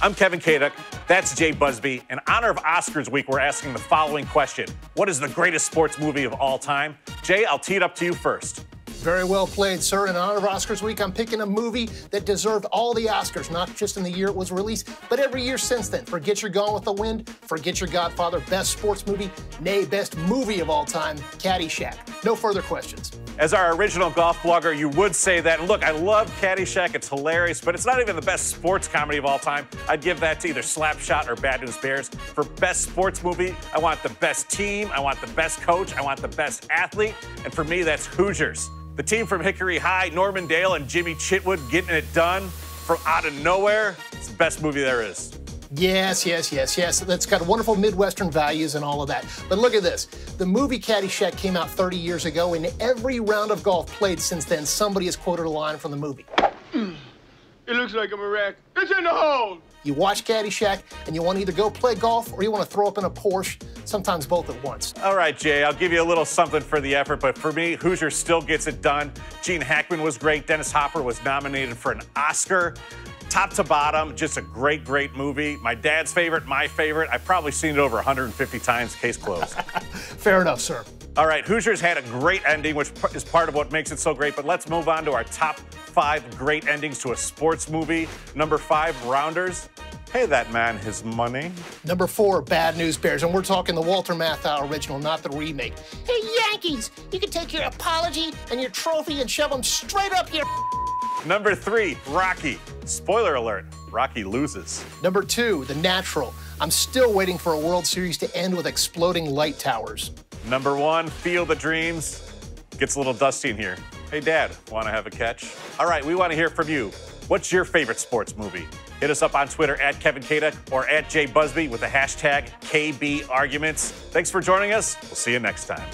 I'm Kevin Kaduk. That's Jay Busbee. In honor of Oscars week, we're asking the following question. What is the greatest sports movie of all time? Jay, I'll tee it up to you first. Very well played, sir. In honor of Oscars week, I'm picking a movie that deserved all the Oscars, not just in the year it was released, but every year since then. Forget your Gone with the Wind, forget your Godfather, best sports movie, nay, best movie of all time, Caddyshack. No further questions. As our original golf blogger, you would say that. And look, I love Caddyshack. It's hilarious, but it's not even the best sports comedy of all time. I'd give that to either Slapshot or Bad News Bears. For best sports movie, I want the best team, I want the best coach, I want the best athlete, and for me, that's Hoosiers. The team from Hickory High, Norman Dale and Jimmy Chitwood, getting it done from out of nowhere. It's the best movie there is. Yes, yes, yes, yes. That's got wonderful Midwestern values and all of that. But look at this. The movie Caddyshack came out 30 years ago, and every round of golf played since then, somebody has quoted a line from the movie. It looks like a wreck. It's in the hole. You watch Caddyshack, and you want to either go play golf or you want to throw up in a Porsche, sometimes both at once. All right, Jay, I'll give you a little something for the effort, but for me, Hoosier still gets it done. Gene Hackman was great. Dennis Hopper was nominated for an Oscar. Top to bottom, just a great, great movie. My dad's favorite, my favorite. I've probably seen it over 150 times, case closed. Fair enough, sir. All right, Hoosiers had a great ending, which is part of what makes it so great, but let's move on to our top 5 great endings to a sports movie. Number 5, Rounders. Pay that man his money. Number 4, Bad News Bears, and we're talking the Walter Matthau original, not the remake. Hey, Yankees, you can take your apology and your trophy and shove them straight up your... Number 3, Rocky. Spoiler alert, Rocky loses. Number 2, The Natural. I'm still waiting for a World Series to end with exploding light towers. Number 1, Feel the Dreams. Gets a little dusty in here. Hey, Dad, want to have a catch? All right, we want to hear from you. What's your favorite sports movie? Hit us up on Twitter @KevinKaduk or @JayBusbee with the hashtag KBArguments. Thanks for joining us. We'll see you next time.